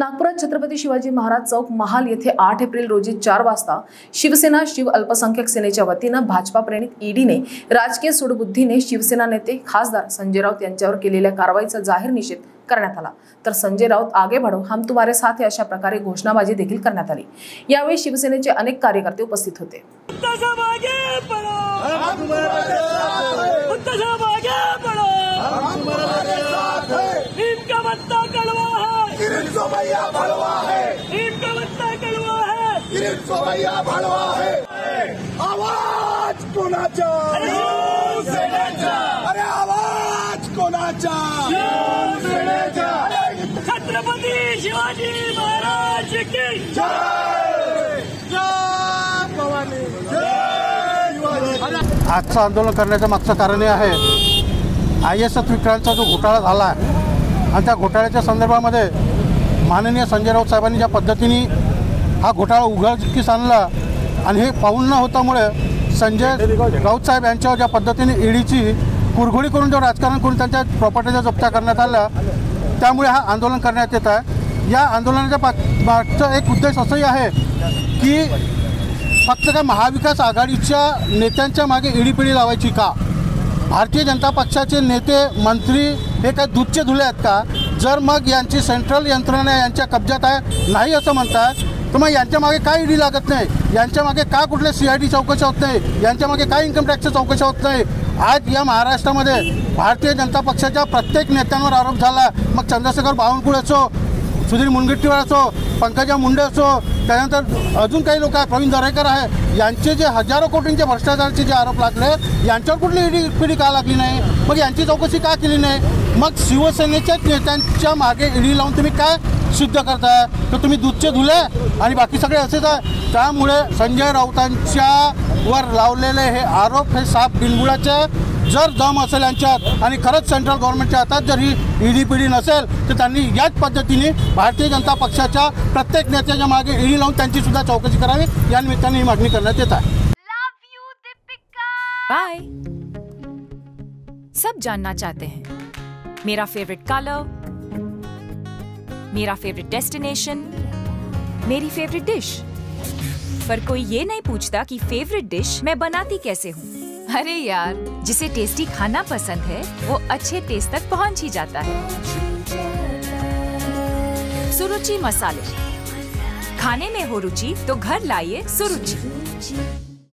नागपुरात छत्रपति शिवाजी महाराज चौक महाल येथे 8 एप्रिल रोजी 4 वाजता शिवसेना शिव अल्पसंख्यक सेनेच्या वतीने भाजपा प्रेरित ईडीने राजकीय सूडबुद्धीने शिवसेना नेते खासदार संजय राउत यांच्यावर केलेल्या कारवाईचा जाहीर निषेध करण्यात आला। तर संजय राउत आगे बढ़ो हम तुम्हारे साथ अशा प्रकारे घोषणाबाजी देखील करण्यात आली। यावेळी शिवसेनेचे अनेक कार्यकर्ते उपस्थित होते। आवाज कोणाचा? अरे आवाज कोणाचा? छत्रपति शिवाजी महाराज की जय। जय भवानी, जय। आज आंदोलन करण्याचं मागचं कारण आहे IAS विक्रांतचा जो घोटाळा झाला आणि त्या घोटाळ्याच्या संदर्भामध्ये माननीय संजय राउत साहेबांनी ज्या पद्धतीने हा घोटाळा उघडकीस आणला आणि हे पाऊल न होतामुळे संजय राउत साहेब यांच्यावर ज्या पद्धतीने ईडीची कुरघोडी करून जो राजकारण करून त्यांच्या प्रॉपर्टीचा जप्ता करण्यात आला त्यामुळे हा आंदोलन करण्यात येत आहे। या आंदोलनाच्या मागचा एक उद्देश असाही आहे की फक्त का महाविकास आघाडीच्या नेत्यांच्या मागे ईडी पिढी लावायची का? भारतीय जनता पक्षाचे नेते मंत्री हे काय दूधचे धुळे आहेत का? जर मग यांची सेंट्रल यंत्रणा यांच्या कब्जात आहे नाही असं म्हणतात तर मग यांच्यामागे काय ईडी लागत नाही? यांच्यामागे का कुठल्या CID चौकशा होत नाही? यांच्यामागे काय इन्कम टॅक्सच्या चौकशा होत नाही? आज या महाराष्ट्रामध्ये भारतीय जनता पक्षाच्या प्रत्येक नेत्यांवर आरोप झाला, मग चंद्रशेखर बावनकुळे असो, सुधीर मुंगळेती असो, पंकजा मुंडे असो, त्यानंतर अजून काही लोक आहेत, प्रवीण दरेकर आहे, यांचे जे हजारो कोटींचे भ्रष्टाचाराचे जे आरोप लागले यांच्यावर कुठली ईडी का लागली नाही? मग यांची चौकशी का केली नाही? मग शिवसेनेच्याच नेत्यांच्या मागे ईडी लावून तुम्ही काय सिद्ध करताय? तर तुम्ही दूधचे धुले आणि बाकी सगळे असेच आहे। त्यामुळे संजय राऊतांच्यावर लावलेले हे आरोप हे साप बिनबुडाचे जर दम असेल यांच्यात आणि खरंच सेंट्रल गव्हर्नमेंटच्या हातात जर ही ईडी पिढी नसेल तर त्यांनी याच पद्धतीने भारतीय जनता पक्षाच्या प्रत्येक नेत्याच्या मागे ईडी लावून त्यांची सुद्धा चौकशी करावी या निमित्ताने ही मागणी करण्यात येत आहे। बाय सब जानना चाहते हैं मेरा फेवरेट कलर, मेरा फेवरेट डेस्टिनेशन, मेरी फेवरेट डिश, पर कोई ये नहीं पूछता कि फेवरेट डिश मैं बनाती कैसे हूँ। अरे यार, जिसे टेस्टी खाना पसंद है वो अच्छे टेस्ट तक पहुँच ही जाता है। सुरुचि मसाले, खाने में हो रुचि तो घर लाइए सुरुचि।